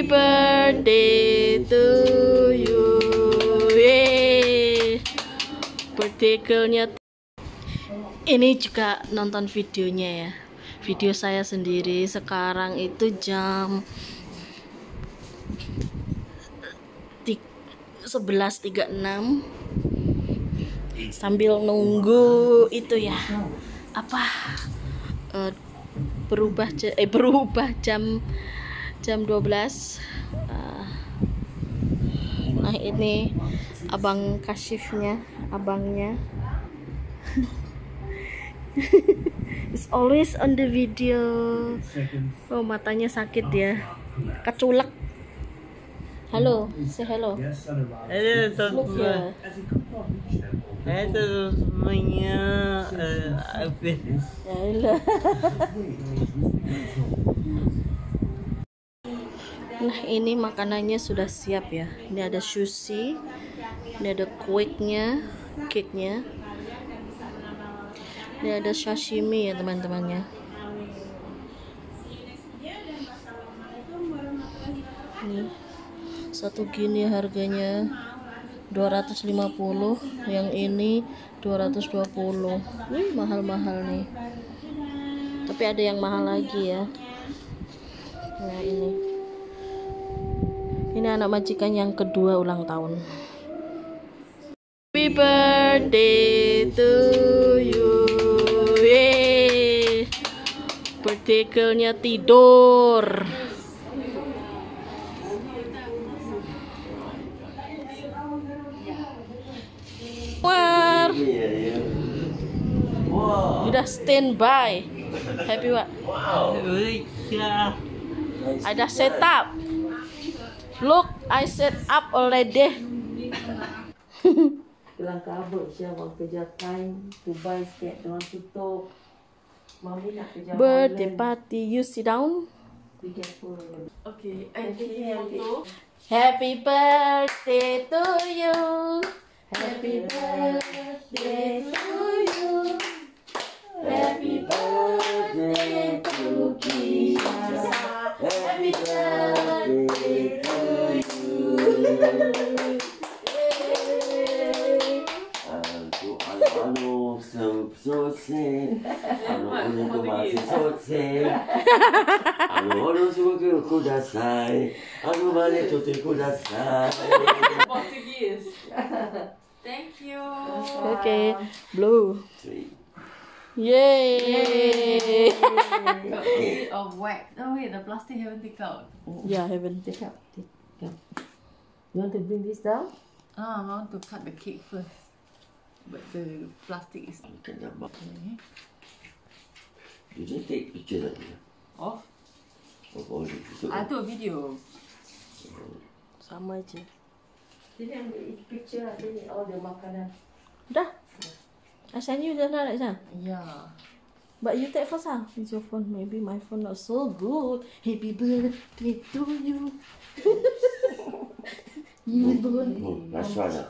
Happy birthday to you. Yeay. Birthday girlnya ini juga nonton videonya ya. Video saya sendiri sekarang itu jam 11.36 sambil nunggu itu ya apa berubah jam 12. Nah ini abang Kasyifnya, abangnya is always on the video. Oh matanya sakit ya, keculek. Hello, say hello. Hello, semuanya. Hello, semuanya. Nah, ini makanannya sudah siap ya. Ini ada sushi, ini ada kuenya, cake-nya. Ini ada sashimi ya teman-temannya. Nih. Satu gini harganya 250, yang ini 220. Wih, mahal-mahal nih. Tapi ada yang mahal lagi ya. Nah, ini. Ini anak majikan yang kedua ulang tahun. Happy birthday to you. Yeay. Birthday girl-nya tidur. Udah standby. Happy what? Wow. I dah set up. Look, I set up already. Bilang kabut siapa kerja kain, to buy skate dengan tutup. Mami nak kerja. Birthday party, you sit down. Okay, I take photo. Happy birthday to you. Happy birthday to you. Happy birthday to Kisha. Happy birthday to you. Hello, so sad. Hello, thank you. Okay, blue. Three. Yay! Got a bit of wax. Oh wait, the plastic haven't taken out. Yeah, haven't taken out. You want to bring this down? Ah, I want to cut the cake first. But the plastic is... Okay. You didn't take pictures of it? Of? Of all the pictures. I took a video. Sama je. Jadi ambil picture lah, jadi all the makanan. Dah? I send you the right now? Yeah. But you take first lah. It's your phone. Maybe my phone not so good. Happy birthday to you. You birthday. Last one lah.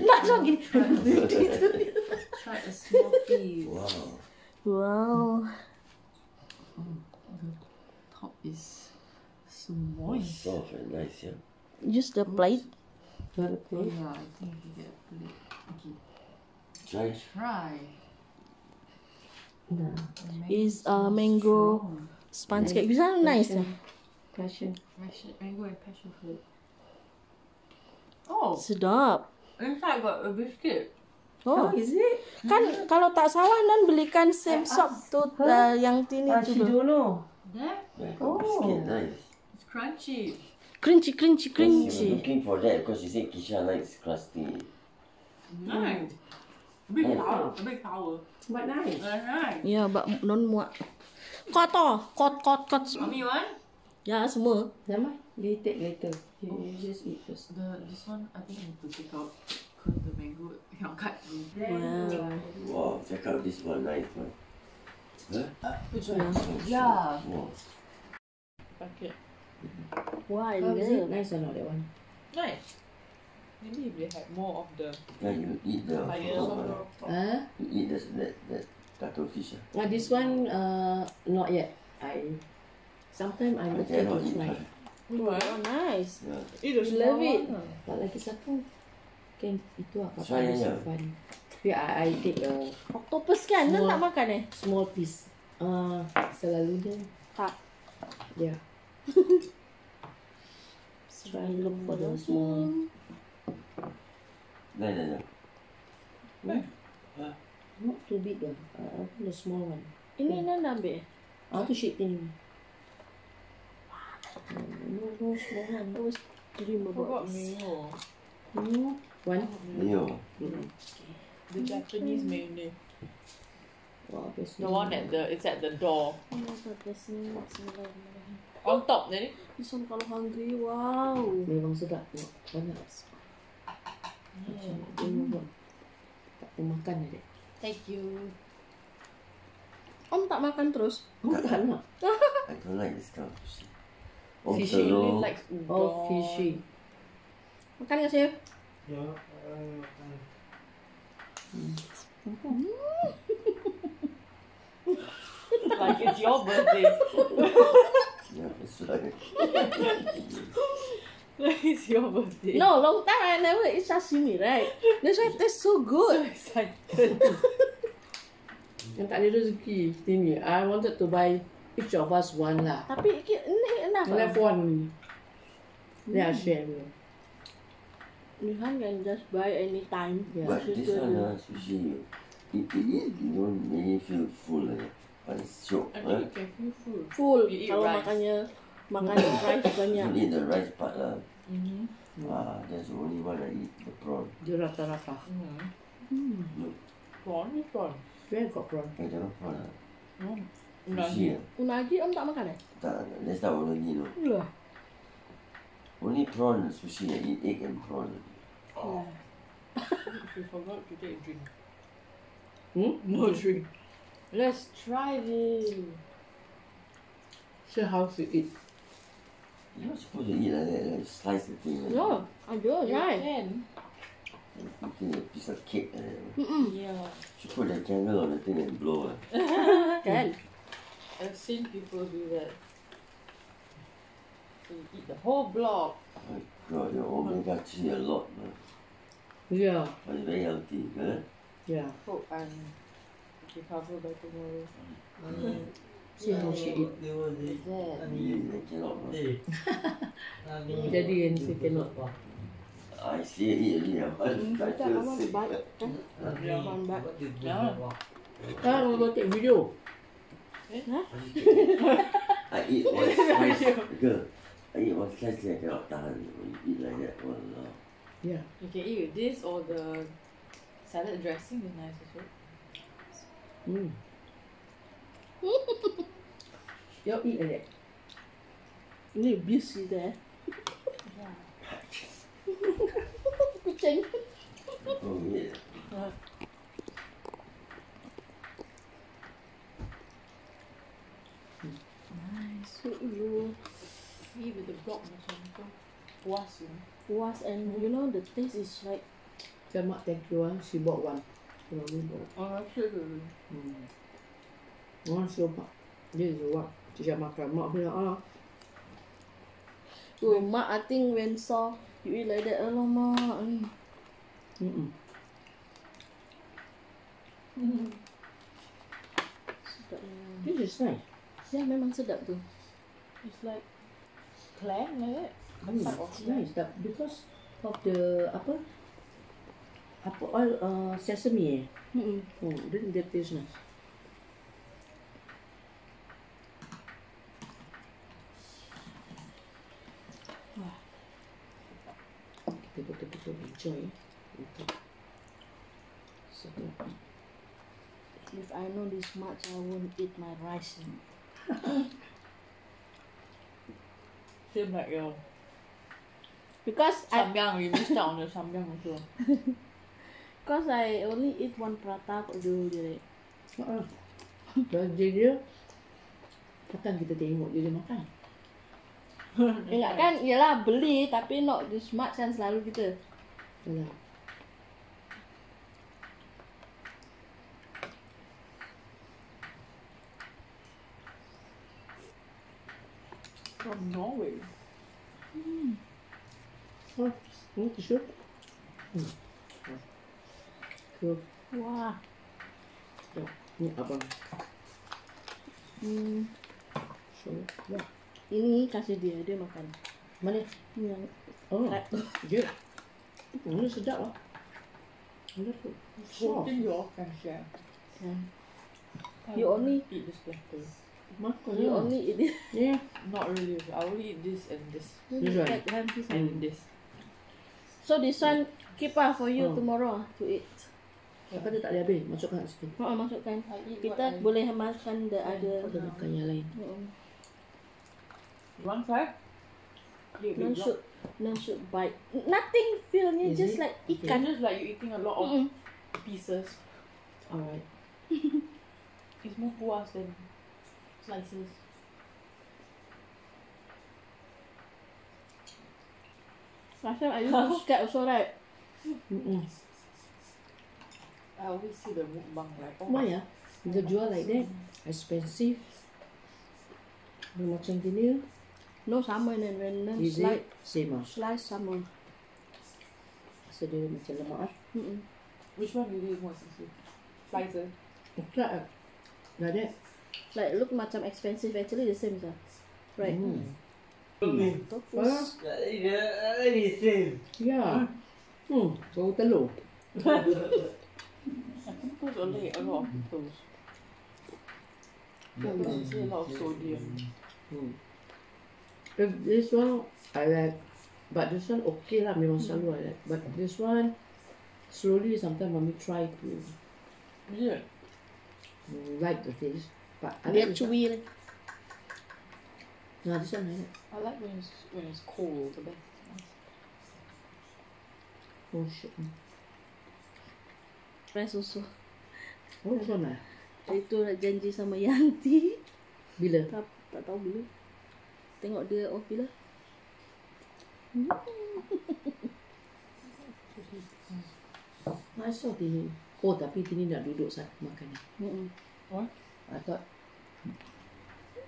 Last one gini. Happy birthday to you. Try a small piece. Wow. Wow. The top is small. Soft and nice, yeah. Use the plate. Yeah, I think you get a plate. Okay. Try. No. Is mango sponge cake. These are nice. Passion. Mango and passion fruit. Oh. Sedap. Inside got a biscuit. Oh, is it? Kan kalau tak salah Nan belikan same shop tu yang tini juga. Yeah. Oh. Biscuit nice. It's crunchy. Crunchy. She was looking for that because she said Kisha likes crusty. Nice. A big towel. But nice. Yeah, but non muak. Kot. Mommy want? Yeah, semua. Nama? You take later. You just eat first. This one, I think I need to take out because the mango cannot cut through. Wow, check out this one, nice one. Huh? Which one? Yeah. Wow. Okay. Wow, is it nice or not that one? Nice. Maybe if they had more of the... Yeah, you eat the... You eat that cuttlefish. This one, not yet. Sometimes I'm okay to try. Wow, nice. Yeah. It is love it. Tak lagi satu. Can itu apa? Fun. Tapi I take a octopus kan? Small, tak makan eh? Small piece. Selalunya tak. Ya. Yeah. Selain lembut semua. Dah. Not too big lah. I want the small one. Ini Nana ambil? Aku shape ini. No small one. I always dream about mayo. Mayo? One? Mayo. The Japanese mayo. The one at the, it's at the door. On top ni. This one kalau hungry, wow. Memang sedap. Banyak. Tak pun makan adik. Thank you. Om tak makan terus? Tak nak. I don't like this kind of fish. Fishy, you really like udon. Oh, fishy. Makan ke, Chef? Ya, makan. Like it's your birthday. Yeah, it's like... Like it's your birthday. No, long time I never eat sashimi, right? That's why it tastes so good. So excited. I wanted to buy each of us one lah. Tapi enough. Left one. Yeah, share. Nihan can just buy any time. Yeah. But this one, sushi, it don't really feel full. But it's choke. I think you can feel full. Full. You eat rice. Makan rice banyak. You eat the rice part lah. That's the only one I eat, the prawn. Dia rata-rata. Prawn ni prawn. Where got prawn? I don't know prawn lah. Unagi. Unagi om tak makan eh? Tak, that's not unagi no. Lah. Only prawn sushi, I eat egg and prawn. Oh. You forgot to take a drink. No drink. Let's try this. So how to eat? You're not supposed to eat like that, like slice the thing. Right? No, I do, right? Can. You're eating a piece of cake. Yeah. You should put a candle on the thing and blow. Can. I've seen people do that. They eat the whole block. Oh my god, your omega-3 a lot, man. Yeah. But it's very healthy, huh? Yeah. Hope I'm recovered by tomorrow. See how she eat. Jadi kan she cannot. I see it eat only. I just bite. One bite. Sekarang mau take video. Huh? I eat one slice. Girl, I eat one slice and I cannot tahan. You eat like that one. Yeah. You can eat with this or the salad dressing is nice also. Y'all eat like that. You need busy there. Yeah. Kucing. Oh yeah. Nice. So you eat with the block macam tu. Puas you. Puas and you know the taste is like. Jamak thank you ah. She bought one. Oh, sure. Mak coba. Dia coba. Dia makan. Mak bilang, Mak, I think when saw you eat like that, Mak. Sedap. This is nice. Yeah, memang sedap tu. It's like clam like that. It's nice. Because of the, apa oil, sesame eh? Oh, dia taste nice. Betul-betul enjoy. Sedap. If I know this much, I won't eat my rice. Same like you. Because samyang, we missed out on the samyang also. Because I only eat one prata kok dulu dia. Jadi dia takkan kita tengok dia makan. Enggak kan, ialah beli tapi not this much kan selalu kita. Yalah. From Norway. Wow. Ini apa? Ya. Ini kasih dia makan. Mana? Ini yang. Oh. Iya. Ini sedap loh. Ini tuh. Something you can share. You only eat this thing. You only eat this. Yeah. Not really. I only eat this and this. This one. And this. So this one keep for you tomorrow to eat. Apa tu tak ada habis? Masukkan kat situ. Haa, masukkan. Kita boleh makan the other. Kita makan yang lain. One side? None should bite. Nothing feelnya, just like ikan. Just like you eating a lot of pieces. Alright. It's more puas than slices. Last time I used to scared also, right? I always see the mukbang like, oh my ya, dia jual like that, expensive. Macam gini, no salmon and random slice salmon. Sedih macam lemak. Which one do you want to see? Slices. Tidak, ada. Like look macam expensive, actually the same sah, right? Topus. The same. Yeah. So telur. I think those only a lot of those. There's a lot of sodium. If this one I like, but this one okay lah, memang selalu I like. But this one slowly sometimes mommy try to like the taste. But I like chewy. No, this one I like. I like when it's cold the best. Oh shit. Rice also. Oh, mana? Itu nak janji sama Yanti. Bila? Tak tahu bila. Tengok dia off bila. Masuk tini. Oh, tapi tini nak duduk saat makan. What? I thought.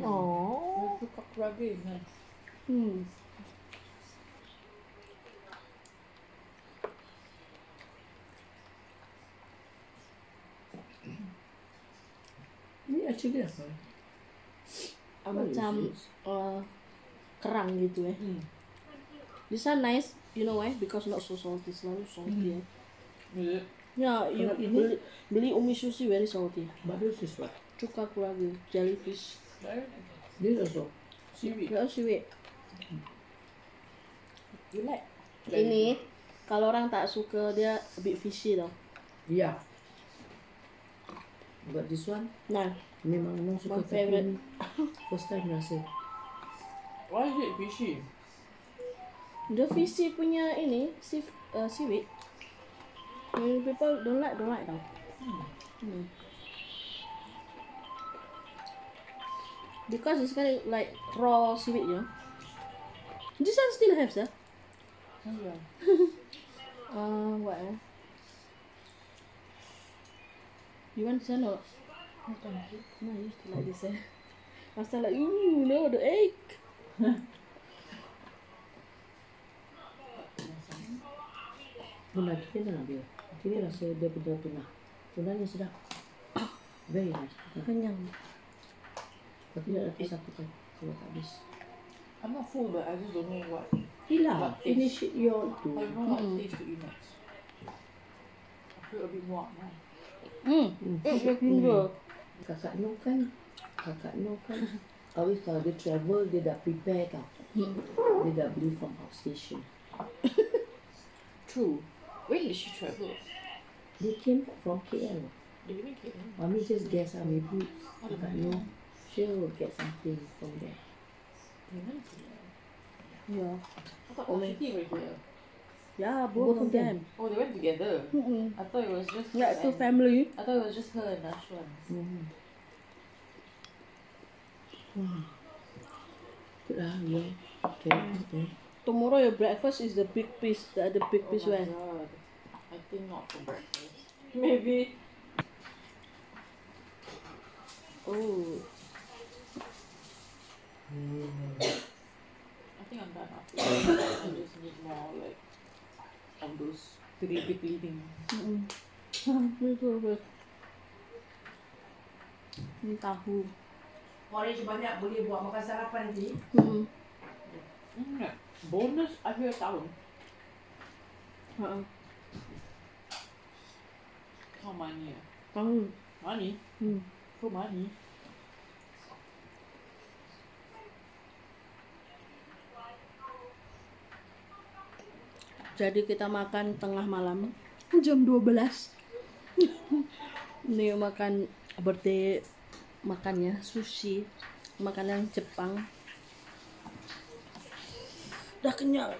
Oh. Itu kak rabi. Ini actually apa? Macam kerang gitu ya. This one nice, you know why? Because not so salty, selalu salty ya. Ya, beli umi sushi very salty. Bagus sih lah. Cuka kuragi, jellyfish. This also. Seaweed. Oh seaweed. You like? Ini kalau orang tak suka dia a bit fishy tau. Iya. But this one, nah, memang suka favorite. First time rasa. Why is it fishy? The fishy punya ini seaweed. Many people don't like tau. Because it's kind of like raw seaweed, you know. This one still have, sir. Yeah. What? You want this or not? No, I used to like this. I was like, ooh, no, the egg. Tuna kita nak ambil. Ini rasa dia punya tuna. Tuna ni sedap. Very nice. Kenyang. Tapi ada satu kan, kalau tak habis. I'm not full, but I just don't know what. Hilang. Finish your tuna. I don't know what taste to eat next. I feel a bit more now. Kakak Noh kan always kalau dia travel, dia dah prepare tau. Dia dah beli from our station. True. When did she travel? They came from KL. They came from KL? Mami just guess lah, maybe Kakak Noh, she will get something from there. Yeah. I thought Kitty were here. Yeah, both of them. Oh, they went together. I thought it was just her. Yeah, two family. I thought it was just her and Ashwan. Good lah, yeah. Okay. Tomorrow your breakfast is the big piece. The other big piece where? Oh my god. I think not for breakfast. Maybe. Oh. I think I'm done after I just need more like of those creatively things. Me too, but ini tahu. Porridge banyak boleh buat makan sarapan nanti. Bonus akhir tahun. Kau money ya? Tahu. Money? Kau money? Jadi kita makan tengah malam jam 12. Ini makan berarti makannya sushi, makanan Jepang. Udah kenyang.